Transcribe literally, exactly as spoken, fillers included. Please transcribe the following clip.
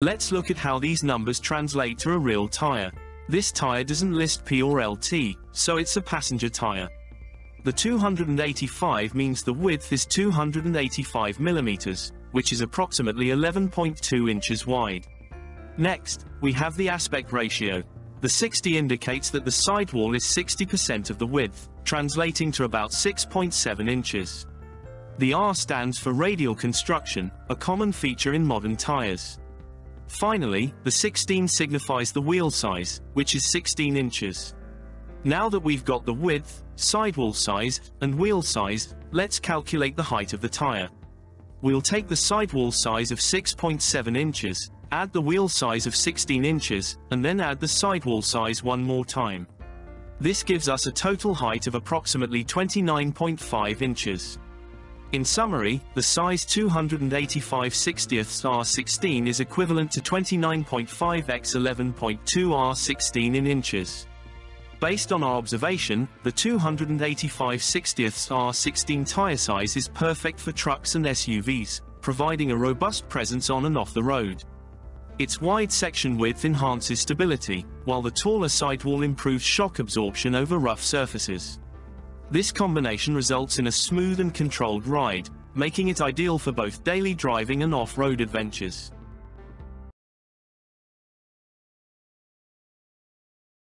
Let's look at how these numbers translate to a real tire. This tire doesn't list P or L T, so it's a passenger tire. The two hundred eighty-five means the width is two hundred eighty-five millimeters, which is approximately eleven point two inches wide. Next, we have the aspect ratio. The sixty indicates that the sidewall is sixty percent of the width, translating to about six point seven inches. The R stands for radial construction, a common feature in modern tires. Finally, the sixteen signifies the wheel size, which is sixteen inches. Now that we've got the width, sidewall size, and wheel size, let's calculate the height of the tire. We'll take the sidewall size of six point seven inches, add the wheel size of sixteen inches, and then add the sidewall size one more time. This gives us a total height of approximately twenty-nine point five inches. In summary, the size two hundred eighty-five sixtieths R sixteen is equivalent to twenty-nine point five by eleven point two R sixteen in inches. Based on our observation, the two hundred eighty-five sixtieths R sixteen tire size is perfect for trucks and S U Vs, providing a robust presence on and off the road. Its wide section width enhances stability, while the taller sidewall improves shock absorption over rough surfaces. This combination results in a smooth and controlled ride, making it ideal for both daily driving and off-road adventures.